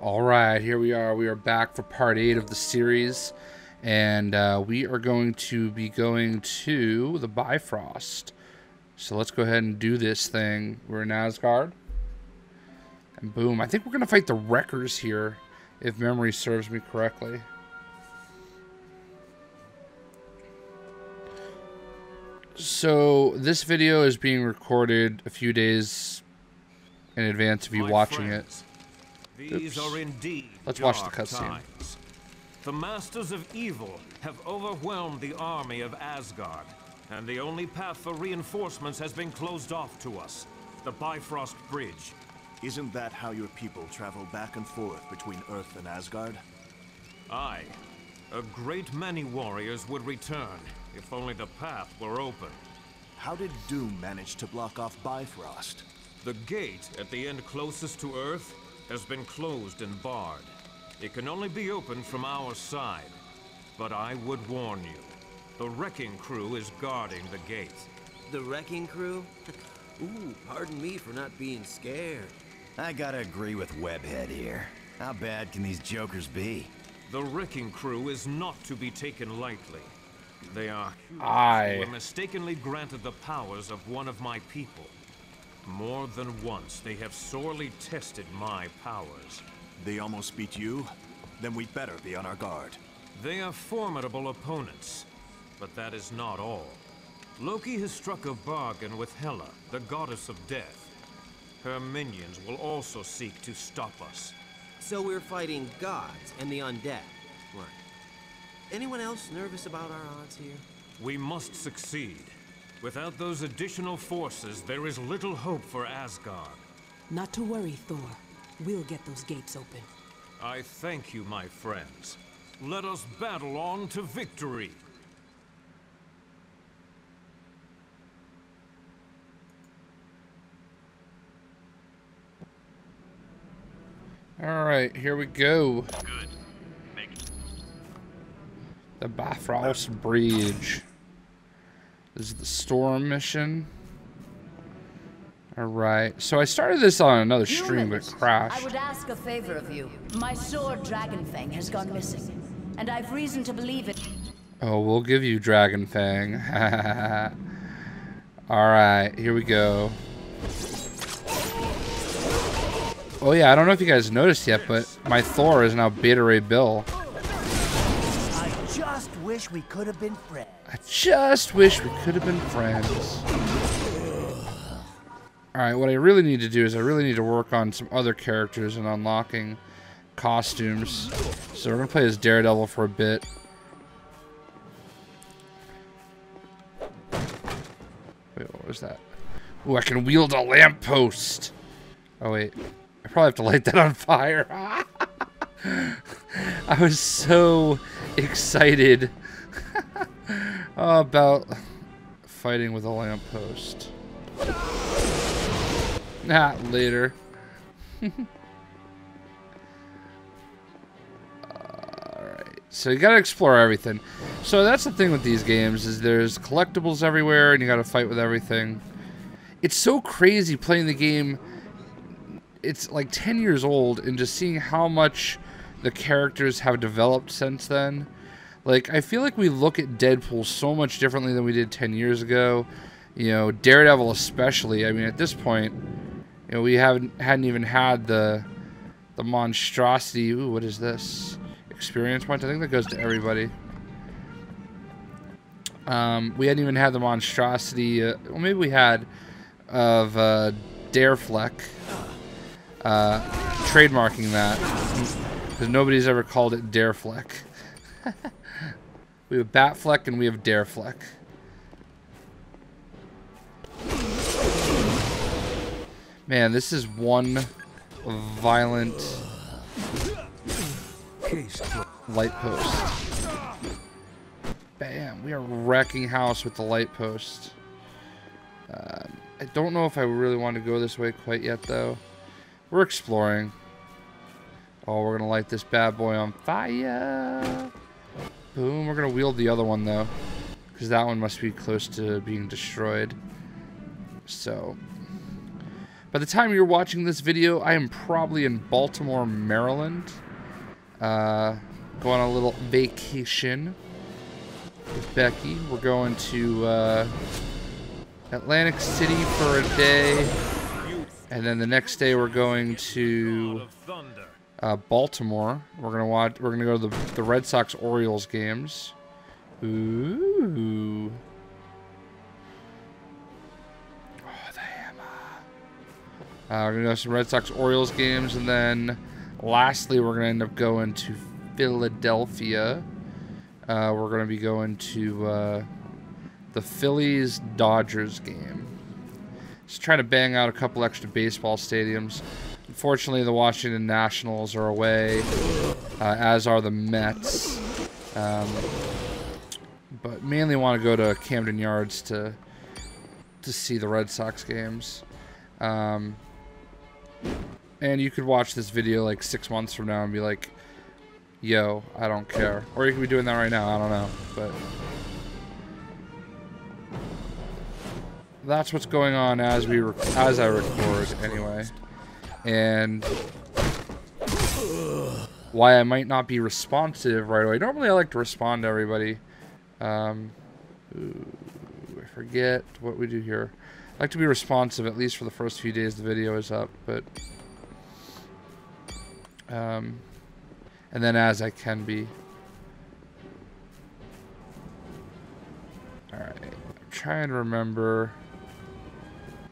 All right, here we are. We are back for part 8 of the series, and we are going to be going to the Bifrost. So let's go ahead and do this thing. We're in Asgard, and boom. I think we're going to fight the Wreckers here, if memory serves me correctly. So this video is being recorded a few days in advance of you watching it. These are indeed Let's watch the cutscene. The Masters of Evil have overwhelmed the army of Asgard, and the only path for reinforcements has been closed off to us, the Bifrost Bridge. Isn't that how your people travel back and forth between Earth and Asgard? Aye. A great many warriors would return, if only the path were open. How did Doom manage to block off Bifrost? The gate at the end closest to Earth has been closed and barred. It can only be opened from our side. But I would warn you, the Wrecking Crew is guarding the gate. The Wrecking Crew? Ooh, pardon me for not being scared. I gotta agree with Webhead here. How bad can these jokers be? The Wrecking Crew is not to be taken lightly. They are humans who were mistakenly granted the powers of one of my people. More than once, they have sorely tested my powers. They almost beat you? Then we'd better be on our guard. They are formidable opponents, but that is not all. Loki has struck a bargain with Hela, the goddess of death. Her minions will also seek to stop us. So we're fighting gods and the undead. Right. Anyone else nervous about our odds here? We must succeed. Without those additional forces, there is little hope for Asgard. Not to worry, Thor. We'll get those gates open. I thank you, my friends. Let us battle on to victory. All right, here we go. Good. The Bifrost Bridge. This is the storm mission. Alright, so I started this on another stream, but it crashed. I would ask a favor of you. My sword, Dragon Fang, has gone missing, and I've reason to believe it. Oh, we'll give you Dragon Fang. Alright, here we go. Oh yeah, I don't know if you guys noticed yet, but my Thor is now Beta Ray Bill. We could have been friends. I just wish we could have been friends. Alright, what I really need to do is I really need to work on some other characters and unlocking costumes. So we're going to play as Daredevil for a bit. Wait, what was that? Ooh, I can wield a lamppost. Oh, wait. I probably have to light that on fire. I was so excited about fighting with a lamppost. Not later. Alright, so you gotta explore everything. So that's the thing with these games, is there's collectibles everywhere and you gotta fight with everything. It's so crazy playing the game. It's like 10 years old and just seeing how much the characters have developed since then. Like, I feel like we look at Deadpool so much differently than we did 10 years ago. You know, Daredevil especially. I mean, at this point, you know, we hadn't even had the monstrosity. Ooh, what is this? Experience point? I think that goes to everybody. We hadn't even had the monstrosity. Well, maybe we had of Darefleck. Trademarking that, because nobody's ever called it Darefleck. We have Batfleck and we have Darefleck. Man, this is one violent light post. Bam, we are wrecking house with the light post. I don't know if I really want to go this way quite yet, though. We're exploring. Oh, we're gonna light this bad boy on fire. Boom, we're gonna wield the other one though, because that one must be close to being destroyed. So, By the time you're watching this video, I am probably in Baltimore, Maryland. Going on a little vacation with Becky. We're going to Atlantic City for a day. And then the next day we're going to Baltimore. We're gonna go to the Red Sox Orioles games. Ooh. Oh, the hammer. We're gonna go to some Red Sox Orioles games, and then lastly we're gonna end up going to Philadelphia. We're gonna be going to the Phillies Dodgers game. Just trying to bang out a couple extra baseball stadiums. Unfortunately, the Washington Nationals are away, as are the Mets. But mainly want to go to Camden Yards to see the Red Sox games. And you could watch this video like 6 months from now and be like, yo, I don't care. Or you could be doing that right now, I don't know. But that's what's going on as we as I record anyway. And why I might not be responsive right away. Normally I like to respond to everybody. I forget what we do here. I like to be responsive at least for the first few days the video is up, but and then as I can be. Alright, I'm trying to remember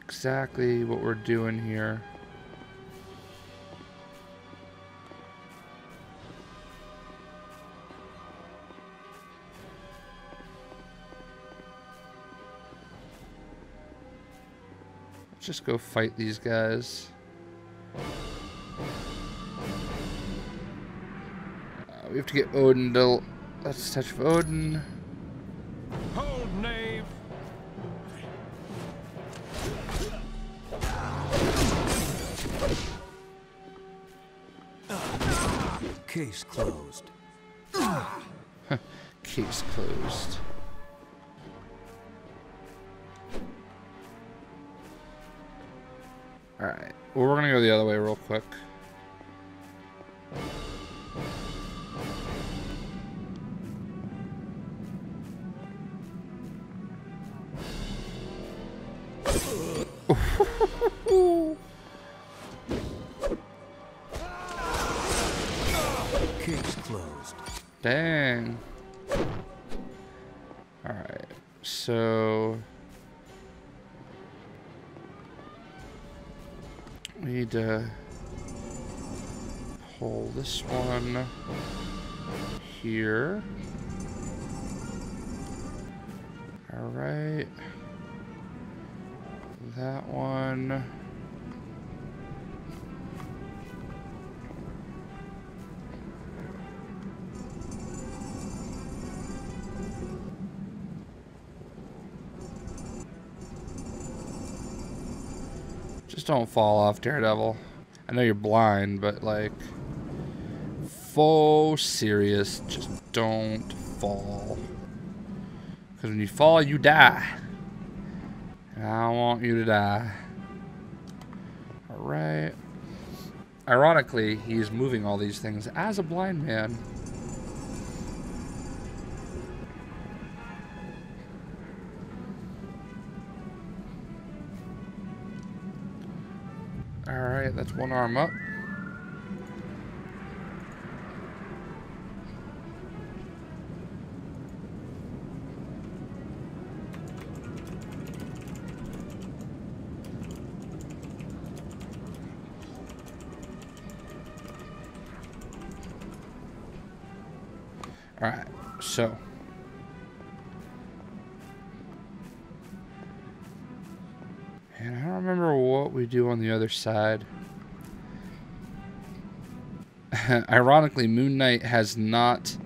exactly what we're doing here. Just go fight these guys. We have to get Odin to... Let's touch Odin. Hold, knave. Case closed. Case closed. Alright, well, we're gonna go the other way real quick. Case closed. Dang. Alright, so we need to pull this one here. All right. That one. Don't fall off, Daredevil. I know you're blind, but like, full serious, just don't fall. Because when you fall, you die. And I don't want you to die. Alright. Ironically, he's moving all these things as a blind man. That's one arm up. All right, so and I don't remember what we do on the other side. Ironically, Moon Knight has not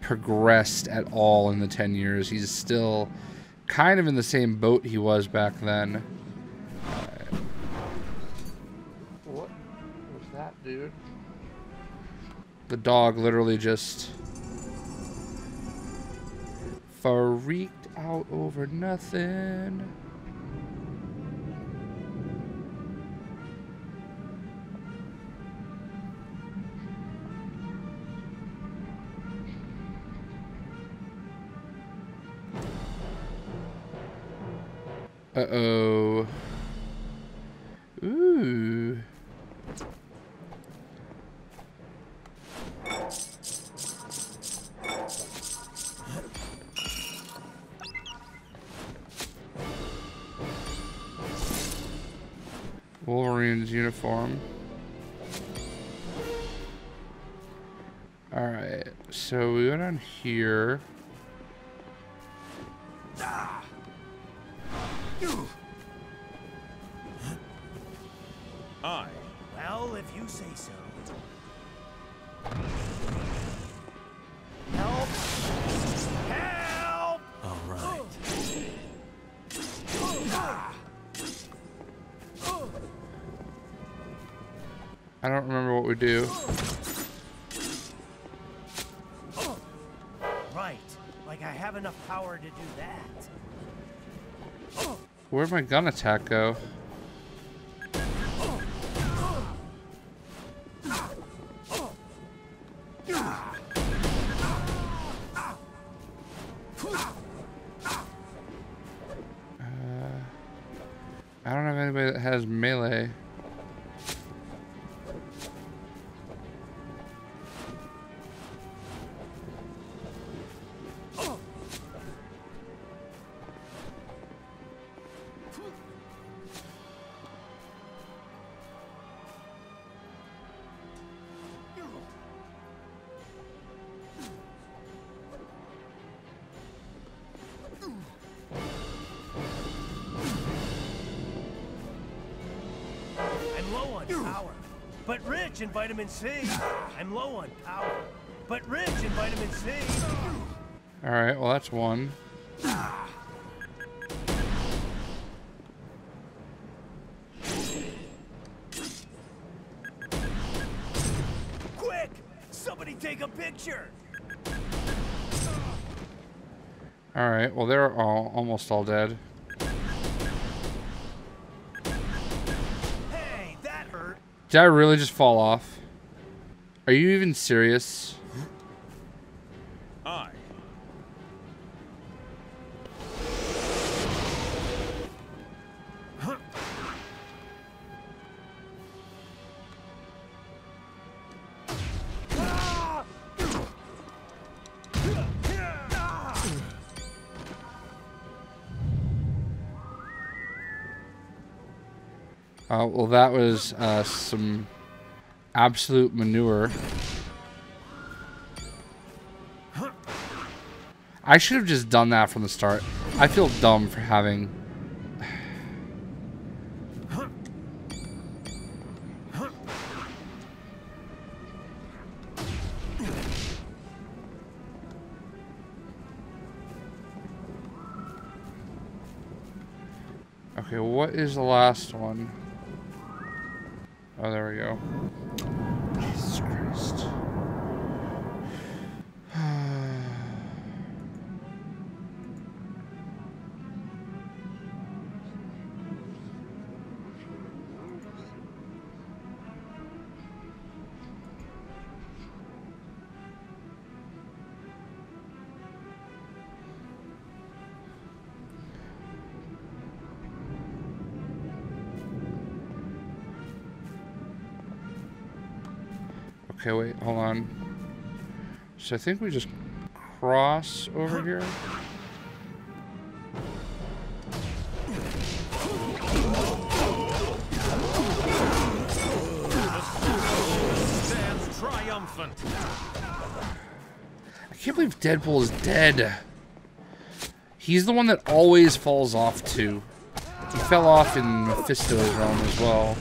progressed at all in the 10 years. He's still kind of in the same boat he was back then. What was that, dude? The dog literally just freaked out over nothing. Uh-oh. Ooh. Wolverine's uniform. Alright, so we go down here. Aye. Well, if you say so. Help! Help! All right. I don't remember what we do. Right. Like I have enough power to do that. Where'd my gun attack go? I don't have anybody that has melee. In vitamin C. I'm low on power, but rich in vitamin C. All right, well, that's one. Quick, somebody take a picture. All right, well, they're all almost all dead. Did I really just fall off? Are you even serious? I. Huh. Well, that was some absolute manure. I should have just done that from the start. I feel dumb for having... Okay, what is the last one? Oh, there we go. Jesus Christ. Okay, wait, hold on. So I think we just cross over here. Stands triumphant. I can't believe Deadpool is dead. He's the one that always falls off too. He fell off in Mephisto's realm as well.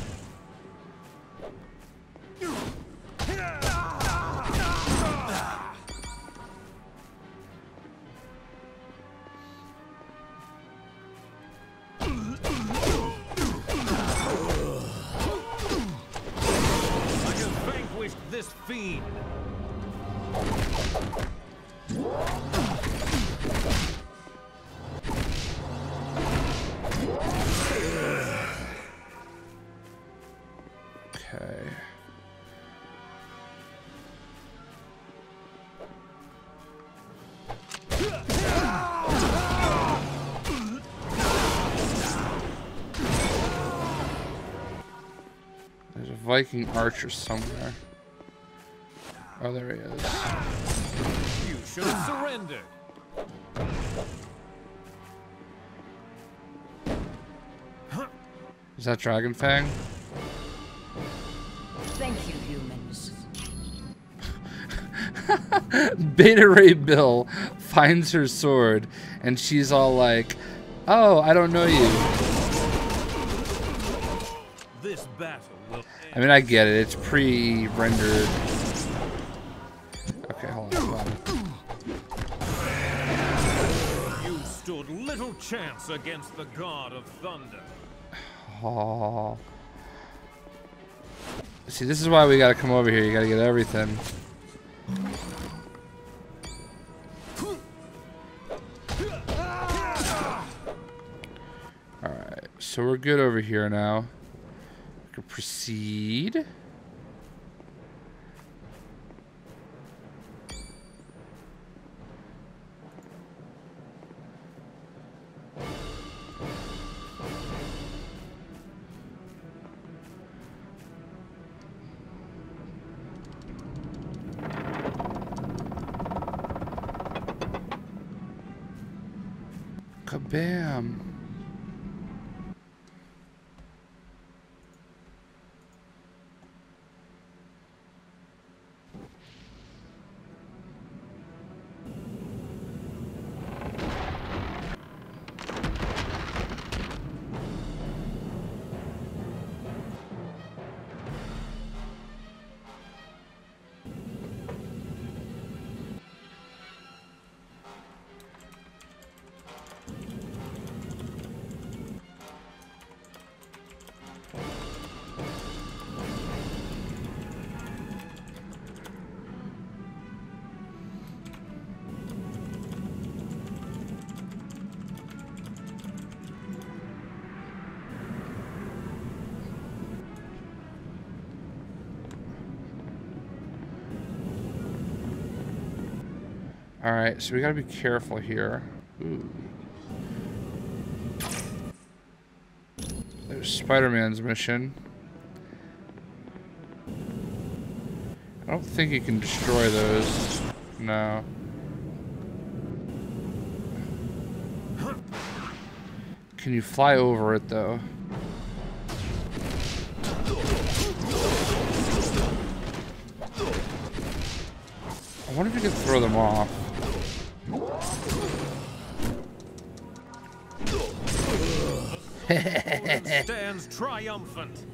Viking archer somewhere. Oh, there he is. You should have surrendered. Is that Dragon Fang? Thank you, humans. Beta Ray Bill finds her sword, and she's all like, "Oh, I don't know you." This battle will end. I mean, I get it. It's pre-rendered. Okay, hold on. You stood little chance against the god of thunder. Oh. See, this is why we gotta come over here. You gotta get everything. Alright, so we're good over here now. We can proceed. Kabam. All right, so we gotta be careful here. Ooh. There's Spider-Man's mission. I don't think you can destroy those. No. Can you fly over it though? I wonder if you can throw them off. Stands triumphant.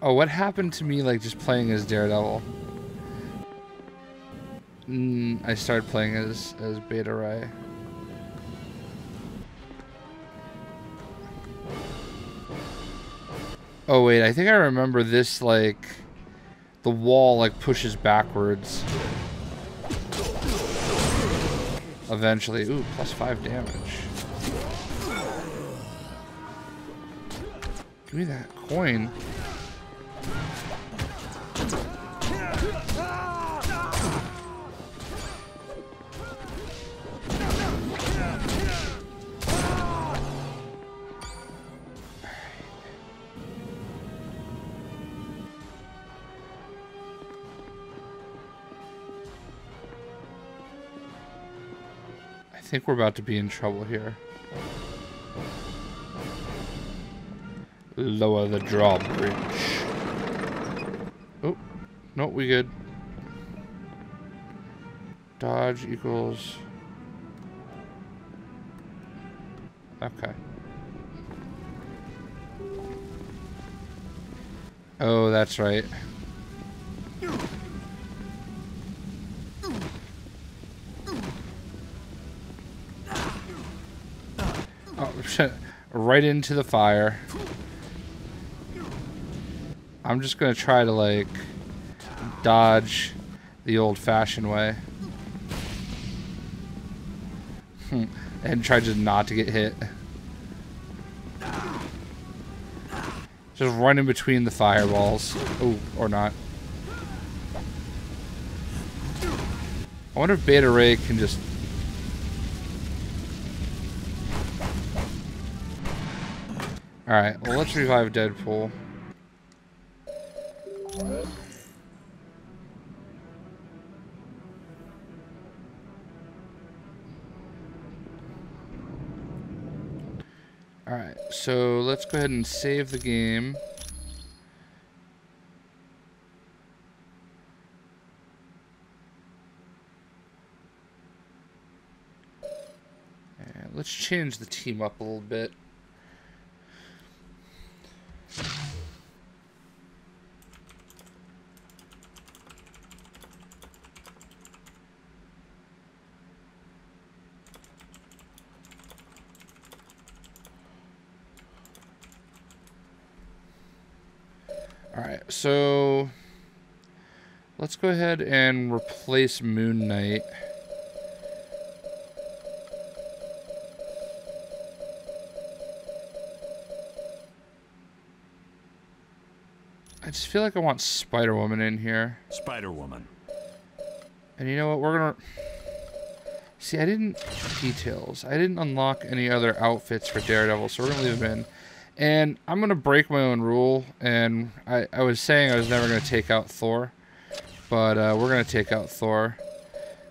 Oh, what happened to me? Like just playing as Daredevil. I started playing as Beta Ray. Oh wait, I think I remember this. Like the wall like pushes backwards. Eventually, ooh, +5 damage. Give me that coin. I think we're about to be in trouble here. Lower the drawbridge. Oh, no, we good. Dodge equals... Okay. Oh, that's right. Right into the fire. I'm just gonna try to like dodge the old-fashioned way and try just not to get hit. Just run in between the fireballs. Oh, or not. I wonder if Beta Ray can just Alright, well, let's revive Deadpool. Alright, so let's go ahead and save the game. And let's change the team up a little bit. So let's go ahead and replace Moon Knight. I just feel like I want Spider Woman in here. Spider Woman. And you know what? We're gonna see. I didn't details. I didn't unlock any other outfits for Daredevil, so we're gonna leave him in. And I'm going to break my own rule, and I was saying I was never going to take out Thor, but we're going to take out Thor,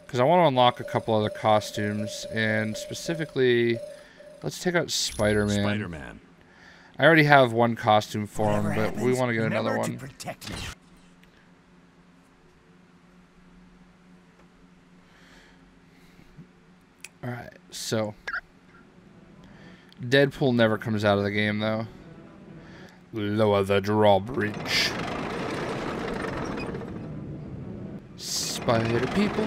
because I want to unlock a couple other costumes, and specifically, let's take out Spider-Man. Spider-Man. I already have one costume for him, but we want to get another one. Alright, so... Deadpool never comes out of the game, though. Lower the drawbridge. Spider people,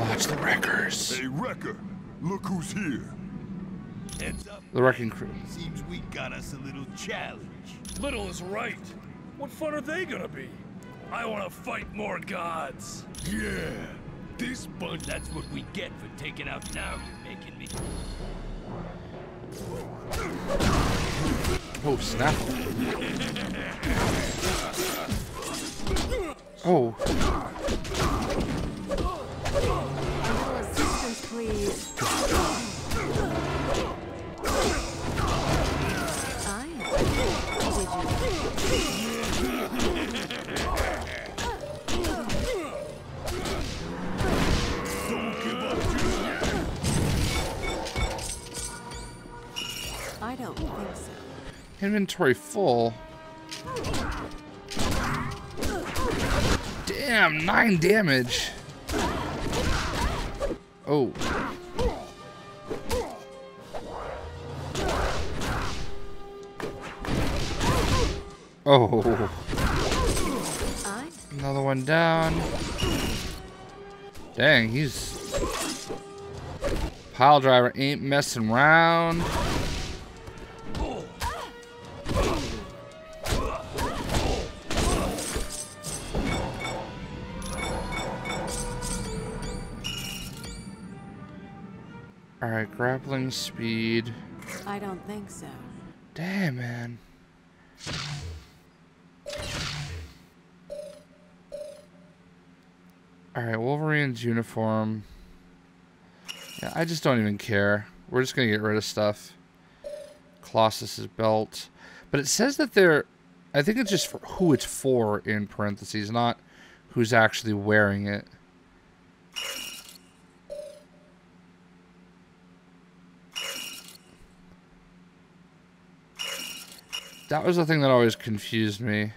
watch the Wreckers. Hey, Wrecker, look who's here. Heads up. The Wrecking Crew. Seems we got us a little challenge. Little is right. What fun are they gonna be? I want to fight more gods. Yeah, this bunch. That's what we get for taking out. Now you're making me. Oh, snap. Oh. Assistance, please. I don't think so. Inventory full. Damn, 9 damage. Oh. Oh. Another one down. Dang, he's... Pile driver ain't messing around. Grappling speed. I don't think so. Damn, man. Alright, Wolverine's uniform. Yeah, I just don't even care. We're just gonna get rid of stuff. Colossus's belt. But it says that they're... I think it's just for who it's for in parentheses, not who's actually wearing it. That was the thing that always confused me.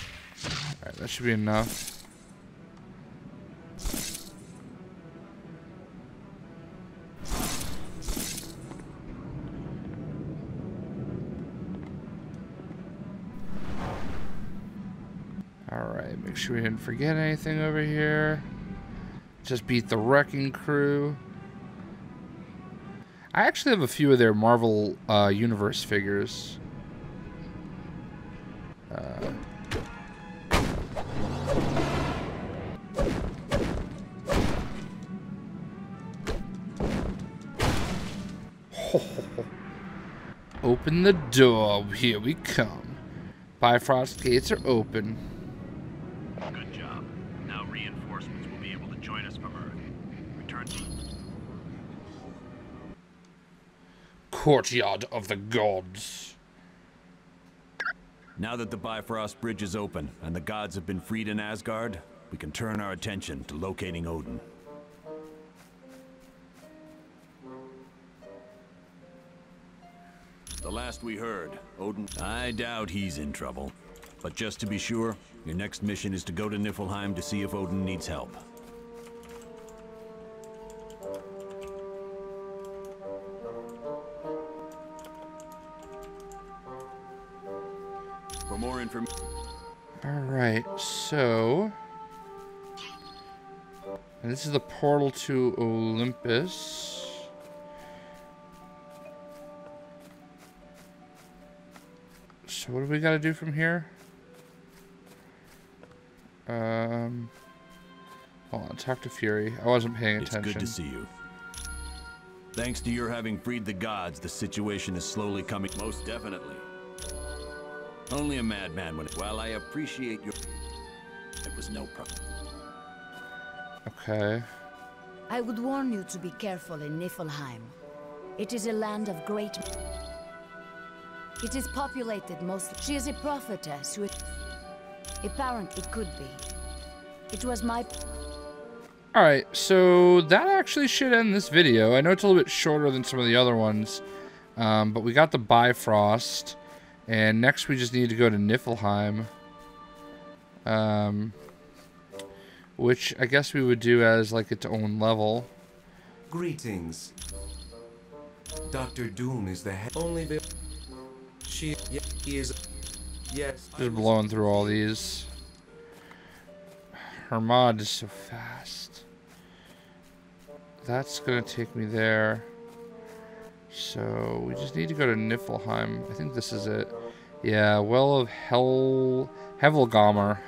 Alright, that should be enough. Alright, make sure we didn't forget anything over here. Just beat the Wrecking Crew. I actually have a few of their Marvel Universe figures. Open the door. Here we come. Bifrost gates are open. Good job. Now reinforcements will be able to join us from Earth. Return to... courtyard of the gods. Now that the Bifrost Bridge is open and the gods have been freed in Asgard, we can turn our attention to locating Odin. The last we heard, Odin... I doubt he's in trouble. But just to be sure, your next mission is to go to Niflheim to see if Odin needs help. For more information... Alright, so... And this is the portal to Olympus. So what do we gotta do from here? Hold on, talk to Fury. I wasn't paying attention. It's good to see you. Thanks to your having freed the gods, the situation is slowly coming. Most definitely. Only a madman would. While I appreciate your, it was no problem. Okay. I would warn you to be careful in Niflheim. It is a land of great. It is populated mostly. She is a prophetess who... Apparent it could be. It was my... Alright, so that actually should end this video. I know it's a little bit shorter than some of the other ones. But we got the Bifrost. And next we just need to go to Niflheim. Which I guess we would do as like its own level. Greetings. Dr. Doom is the head... Only... He is. Yes. Just blowing through all these. Her mod is so fast. That's gonna take me there. So we just need to go to Niflheim. I think this is it. Yeah, Well of Hel Hevelgamer.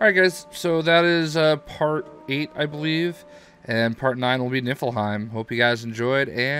Alright guys, so that is part 8, I believe. And part 9 will be Niflheim. Hope you guys enjoyed, and